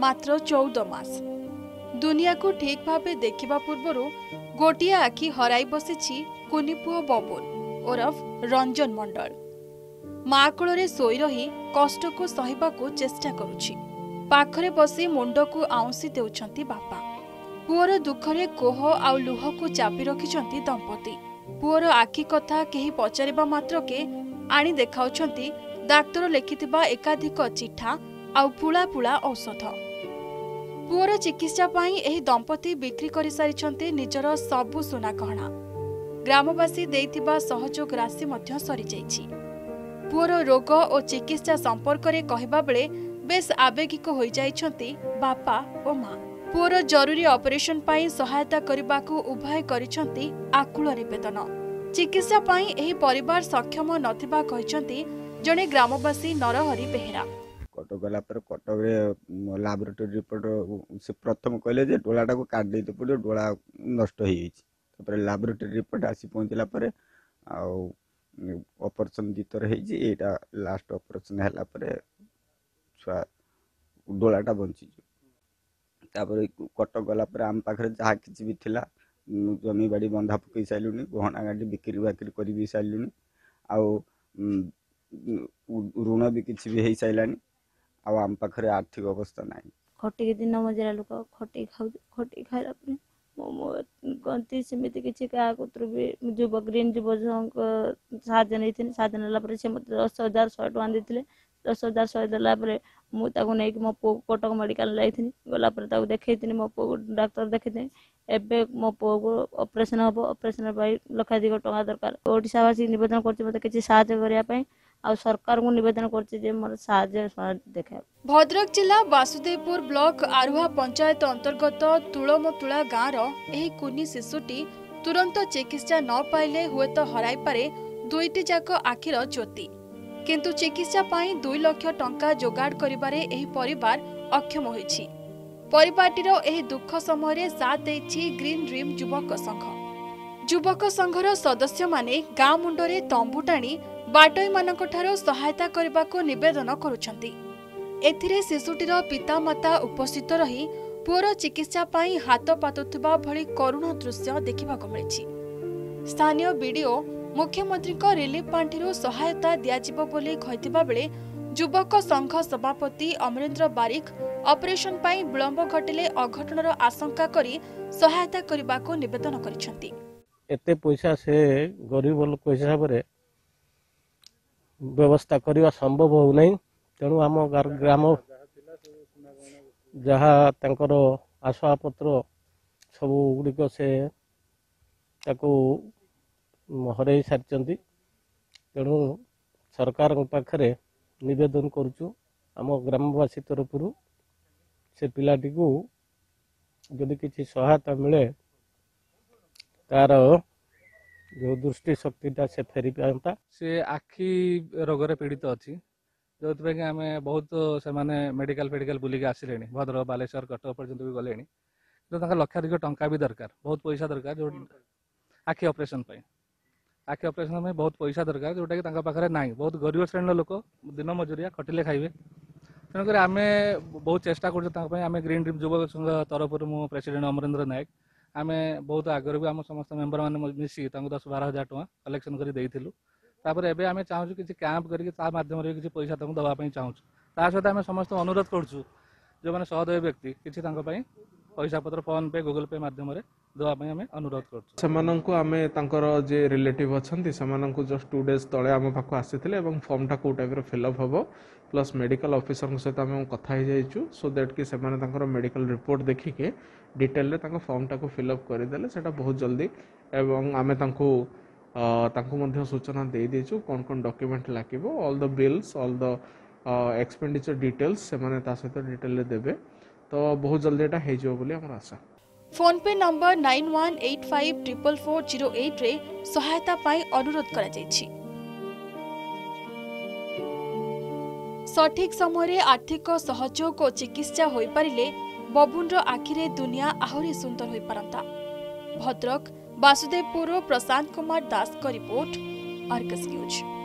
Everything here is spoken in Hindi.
मात्र 14 मास। दुनिया को ठीक भावे देखा पूर्वर गोटे आखि हराई बसी कुनिपुओ बबुल ओरफ रंजन मंडल माँ कोल शोई रही कष्ट को सहबा को चेष्टा करुछि। बसी मुंड को आउंसी देउछंती बापा। पुओर दुखरे कोह आउ लुह को चापी रखिछंती दंपति। पुओर आखि कथा केही पचारिबा मात्र के आनी देखाउछंती डाक्टर लेखिथिबा एकाधिक चिठा आउ फुला फुला औषध। पुओर चिकित्सा पाई एही दंपति बिक्री करि सारिछंती निजर सबु सोना गहना। ग्रामवासी देइथिबा सहयोग राशि मध्य सरी जाइछि। पुओर रोग और चिकित्सा संपर्क रे कहबा बेले बेस आवेगिक होई जाइछंती बापा ओ माँ। पुओर जरूरी ऑपरेशन पाई सहायता करने को उभय करिछंती आकुल निवेदन। चिकित्सा पाई एही परिवार सक्षम नथिबा कहिछंती जने ग्रामवासी नरहरि बेहेरा। कटक गला पर कटक रे लैबोरेटरी रिपोर्ट से प्रथम कहले जे डोलाटा को काट दे पड़ो, डोला नष्ट होई गेछि। तपर लैबोरेटरी रिपोर्ट आसी पहुंचला पर आ ऑपरेशन दितर होई जे एटा लास्ट ऑपरेशन हला पर छुआ डोलाटा बंची जे कटक गलापर आम पाखे जहाँ किसी भी थिला जमी बाड़ी बंधा पकई सारूनी, गहना गाड़ी बिक्री बाक्री कर सारूनी, ऋण भी किसी भी हो सारानी। आम पाखे आर्थिक अवस्था ना। खटी दिन मजरा लोक खटी खाऊ, खटी खाइला गंती सेमती किसी क्या युवक ग्रीन युवक साहाय्य नहीं साहाय्य नापर से मत 10,000 100 टଙ୍କା देते। 10,000 100 देलापर मुझे नहीं मो पु कटक मेडिकल जाइनी। गलापर देखनी मो पु डाक्तर देखी एवं मो पु को ऑपरेशन हम ऑपरेशन लक्षाधिक टका दरकार। ओडावासी नवेदन करवाई आ सरकार को नवेदन कर देखा। भद्रक जिला वासुदेवपुर ब्लॉक आरुहा पंचायत अंतर्गत तुलमतुला गाँव रुनि शिशुटी तुरंत चिकित्सा न पाइले हुए तो हराई पारे दुईटी जाक आखिर ज्योति। किंतु चिकित्सा पाई 2 लाख टंका जोगाड़ करिबारे एही परिवार अक्षम होईछि। परिवारटीर एही दुख समय साथ देछि ग्रीन ड्रीम युवक संघ। युवक संघर सदस्य माने गाँ मुंडरे तंबू टाणी बाटोई मानकठारो सहायता करबाको निवेदन करुछंती। एथिरे शिशुटीर पितामाता उपस्थित रही पुओर चिकित्सा पाई हाथ पातुथिबा भली करुण दृश्य देखिबाको मिलिछि। स्थानीय बीडीओ मुख्यमंत्री को रिलीफ पांठिरो सहायता दियाजिबो बोली कहितबा बेले युवक संघ सभापति अमरेंद्र बारिक ऑपरेशन पाई विलंब घटिले अघटनर आशंका करी सहायता करबा को निवेदन करिसंती। एते पैसा से गरीब लोक हिसाब रे व्यवस्था करबा संभव हो नै। तेनु हम ग्राम जहा तंकर आशा पत्र सब गुडिक से ताको हरई सारी। तेणु सरकार पाखे निवेदन करुचु आम ग्रामवासी तरफ से पिलाटी को जदि किसी सहायता मिले तार जो दृष्टि शक्तिटा से फेरी पाता। से आखि रोग पीड़ित अच्छी जो आम बहुत से मेडिकल फेडिकल बुलिक आसिले भद्रक बालेश्वर कटक पर्यटन भी गले तो लक्षाधिक टंका भी दरकार, बहुत पैसा दरकार। जो आखि ऑपरेशन आखि ऑपरेशन में बहुत पैसा दरकार जोटा कि पाखे ना। बहुत गरीब श्रेणी लोक दिन मजुरिया खटिले खाइबे। तेणुक आम बहुत चेष्टा करें। ग्रीन ड्रीम युवक संघ तरफ मु प्रेसिडेंट अमरेंद्र नायक आम बहुत आगर भी आम समस्त मेम्बर मैंने मिसी 10-12,000 टଙ୍କା कलेक्शन करें। चाहूँ किसी कैंप करके किसी पैसा दवाई चाहूँ। ता सहित आम समस्त अनुरोध करुँ जो मैंने सहोदय व्यक्ति किसी पैसा पत्र फोन पे गूगल पे मध्यम अनुरोध कर। रिलेटिव अच्छा जस्ट 2 डेज तले आम पाक आसी फर्म टाइम टाइप फिलअप हम प्लस मेडिकल ऑफिसर सहित आम कथा सो दैट कि मेडिकल रिपोर्ट देखिके डिटेल फर्म टाइम फिलअप करदे से बहुत जल्दी। एवं आम सूचना दे देचु कौन कौन डॉक्यूमेंट लागिबो, all the bills all the expenditure details से सहित डिटेल देबे। तो बहुत जल्दी एटा हे जो बोली हमरा आशा। फोन पे नंबर 91854408 रे सहायता पाई अनुरोध करा जायछि। सठिक समय रे आर्थिक सहयोग को चिकित्सा होई परिले बबुन रो आखिरे दुनिया आहुरी सुंदर होई परंता। भद्रक वासुदेवपुर प्रशांत कुमार दास का रिपोर्ट, आर्गस न्यूज।